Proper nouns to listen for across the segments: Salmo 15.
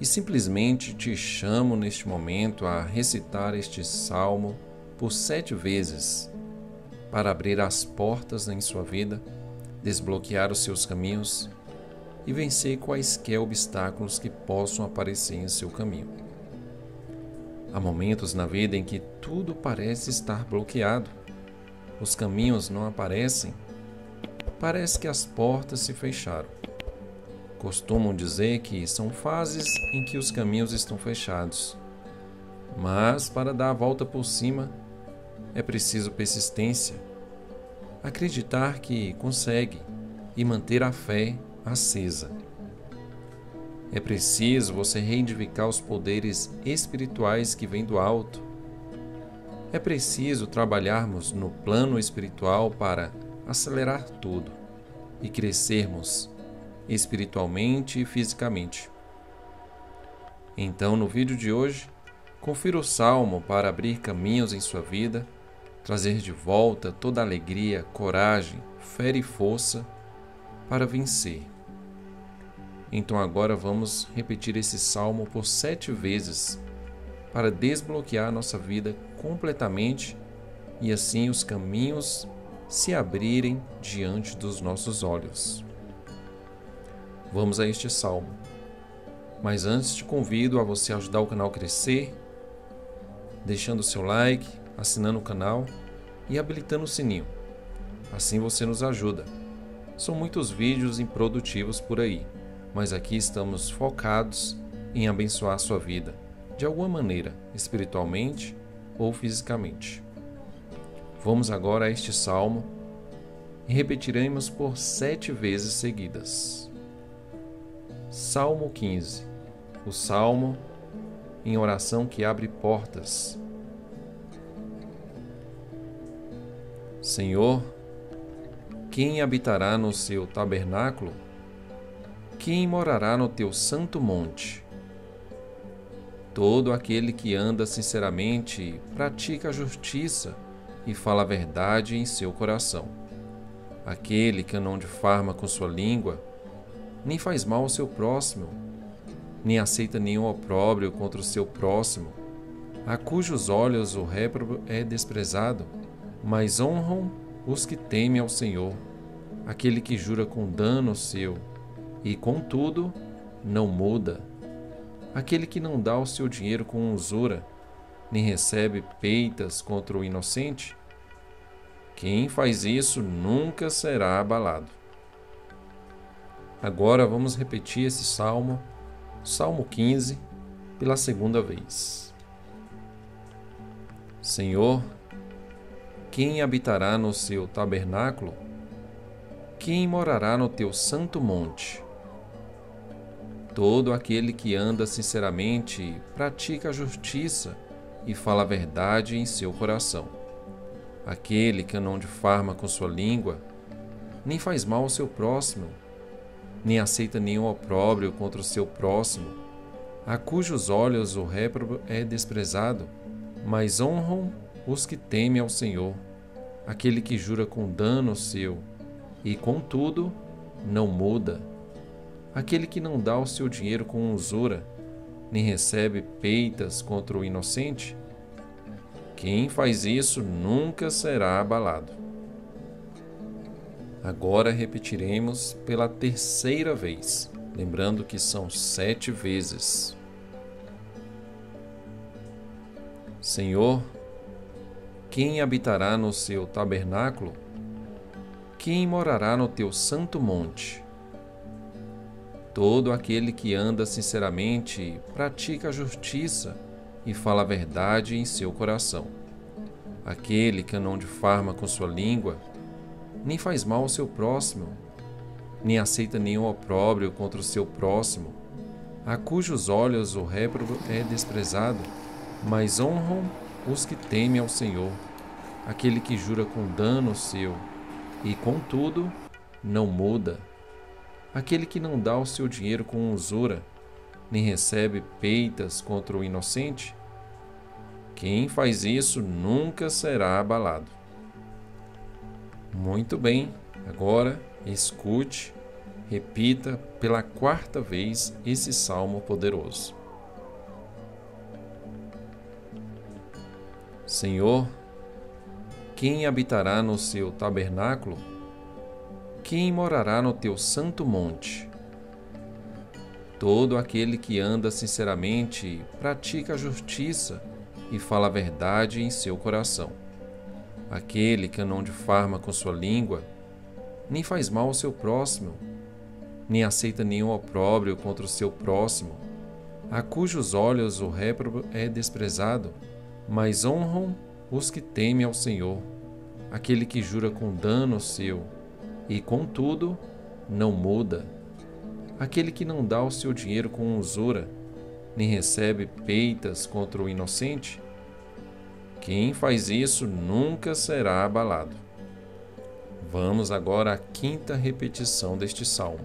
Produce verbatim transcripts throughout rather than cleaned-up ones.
e simplesmente te chamo neste momento a recitar este salmo por sete vezes para abrir as portas em sua vida, desbloquear os seus caminhos e vencer quaisquer obstáculos que possam aparecer em seu caminho. Há momentos na vida em que tudo parece estar bloqueado, os caminhos não aparecem, parece que as portas se fecharam. Costumam dizer que são fases em que os caminhos estão fechados, mas para dar a volta por cima é preciso persistência, acreditar que consegue e manter a fé acesa. É preciso você reivindicar os poderes espirituais que vêm do alto. É preciso trabalharmos no plano espiritual para acelerar tudo e crescermos espiritualmente e fisicamente. Então, no vídeo de hoje, confira o salmo para abrir caminhos em sua vida, trazer de volta toda a alegria, coragem, fé e força para vencer. Então agora vamos repetir esse salmo por sete vezes para desbloquear nossa vida completamente e assim os caminhos se abrirem diante dos nossos olhos. Vamos a este salmo. Mas antes te convido a você ajudar o canal a crescer, deixando o seu like, assinando o canal e habilitando o sininho. Assim você nos ajuda. São muitos vídeos improdutivos por aí, mas aqui estamos focados em abençoar a sua vida, de alguma maneira, espiritualmente ou fisicamente. Vamos agora a este salmo e repetiremos por sete vezes seguidas. Salmo quinze, o salmo em oração que abre portas. Senhor, quem habitará no seu tabernáculo? Quem morará no teu santo monte? Todo aquele que anda sinceramente, pratica a justiça e fala a verdade em seu coração. Aquele que não difarma com sua língua, nem faz mal ao seu próximo, nem aceita nenhum opróbrio contra o seu próximo, a cujos olhos o réprobo é desprezado, mas honram os que temem ao Senhor, aquele que jura com dano seu, e contudo não muda, aquele que não dá o seu dinheiro com usura, nem recebe peitas contra o inocente, quem faz isso nunca será abalado. Agora vamos repetir esse salmo, Salmo quinze, pela segunda vez. Senhor, quem habitará no seu tabernáculo? Quem morará no teu santo monte? Todo aquele que anda sinceramente, pratica a justiça e fala a verdade em seu coração. Aquele que não difarma com sua língua, nem faz mal ao seu próximo, nem aceita nenhum opróbrio contra o seu próximo, a cujos olhos o réprobo é desprezado, mas honram os que temem ao Senhor, aquele que jura com dano seu, e contudo não muda, aquele que não dá o seu dinheiro com usura, nem recebe peitas contra o inocente, quem faz isso nunca será abalado. Agora repetiremos pela terceira vez, lembrando que são sete vezes. Senhor, quem habitará no seu tabernáculo? Quem morará no teu santo monte? Todo aquele que anda sinceramente, pratica a justiça e fala a verdade em seu coração. Aquele que não difarma com sua língua, nem faz mal ao seu próximo, nem aceita nenhum opróbrio contra o seu próximo, a cujos olhos o réprobo é desprezado, mas honram os que temem ao Senhor, aquele que jura com dano seu, e contudo não muda, aquele que não dá o seu dinheiro com usura, nem recebe peitas contra o inocente, quem faz isso nunca será abalado. Muito bem, agora escute Repita pela quarta vez esse salmo poderoso. Senhor, quem habitará no seu tabernáculo? Quem morará no teu santo monte? Todo aquele que anda sinceramente, pratica a justiça e fala a verdade em seu coração. Aquele que não difarma com sua língua, nem faz mal ao seu próximo, nem aceita nenhum opróbrio contra o seu próximo, a cujos olhos o réprobo é desprezado, mas honram os que temem ao Senhor, aquele que jura com dano seu, e contudo não muda, aquele que não dá o seu dinheiro com usura, nem recebe peitas contra o inocente. Quem faz isso nunca será abalado. Vamos agora à quinta repetição deste salmo.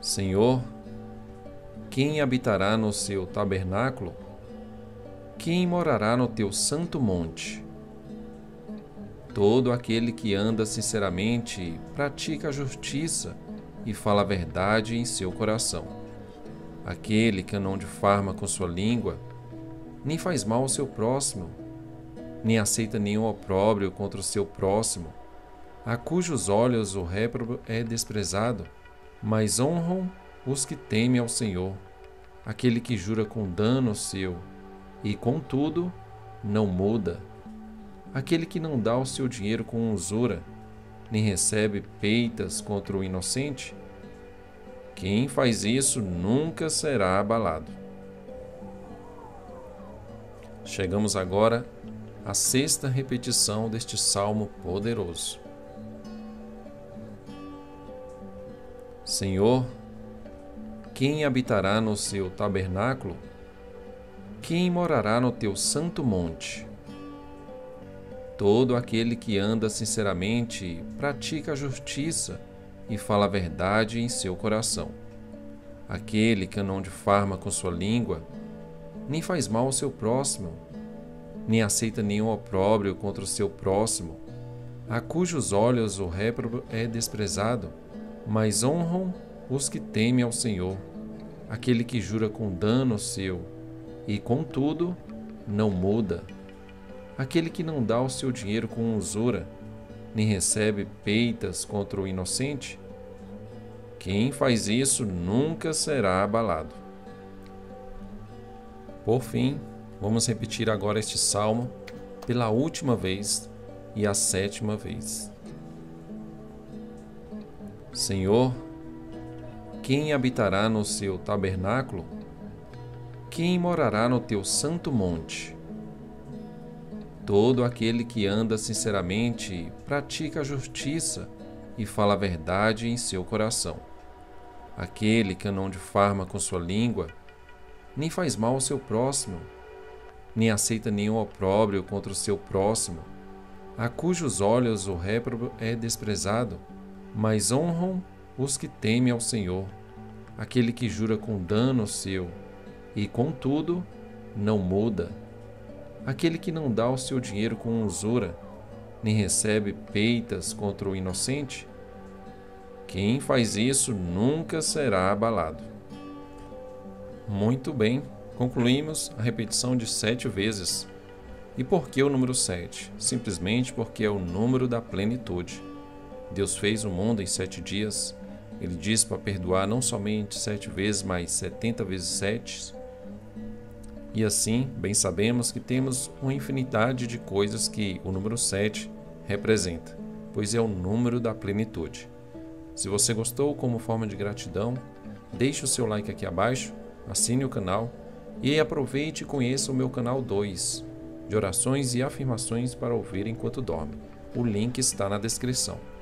Senhor, quem habitará no seu tabernáculo? Quem morará no teu santo monte? Todo aquele que anda sinceramente, pratica a justiça e fala a verdade em seu coração. Aquele que não difarma com sua língua, nem faz mal ao seu próximo, nem aceita nenhum opróbrio contra o seu próximo, a cujos olhos o réprobo é desprezado, mas honram os que temem ao Senhor, aquele que jura com dano seu, e contudo não muda, aquele que não dá o seu dinheiro com usura, nem recebe peitas contra o inocente. Quem faz isso nunca será abalado. Chegamos agora à sexta repetição deste salmo poderoso. Senhor, quem habitará no seu tabernáculo? Quem morará no teu santo monte? Todo aquele que anda sinceramente, pratica a justiça e fala a verdade em seu coração. Aquele que não difarma com sua língua, nem faz mal ao seu próximo, nem aceita nenhum opróbrio contra o seu próximo, a cujos olhos o réprobo é desprezado, mas honram os que temem ao Senhor, aquele que jura com dano seu, e contudo não muda, aquele que não dá o seu dinheiro com usura, nem recebe peitas contra o inocente. Quem faz isso nunca será abalado. Por fim, vamos repetir agora este salmo pela última vez e a sétima vez. Senhor, quem habitará no seu tabernáculo? Quem morará no teu santo monte? Todo aquele que anda sinceramente, pratica a justiça e fala a verdade em seu coração. Aquele que não difarma com sua língua, nem faz mal ao seu próximo, nem aceita nenhum opróbrio contra o seu próximo, a cujos olhos o réprobo é desprezado, mas honram os que temem ao Senhor, aquele que jura com dano seu, e contudo não muda, aquele que não dá o seu dinheiro com usura, nem recebe peitas contra o inocente. Quem faz isso nunca será abalado. Muito bem, concluímos a repetição de sete vezes. E por que o número sete? Simplesmente porque é o número da plenitude. Deus fez o mundo em sete dias. Ele diz para perdoar não somente sete vezes, mas setenta vezes sete. E assim, bem sabemos que temos uma infinidade de coisas que o número sete representa, pois é o número da plenitude. Se você gostou, como forma de gratidão, deixe o seu like aqui abaixo, assine o canal e aproveite e conheça o meu canal dois, de orações e afirmações para ouvir enquanto dorme. O link está na descrição.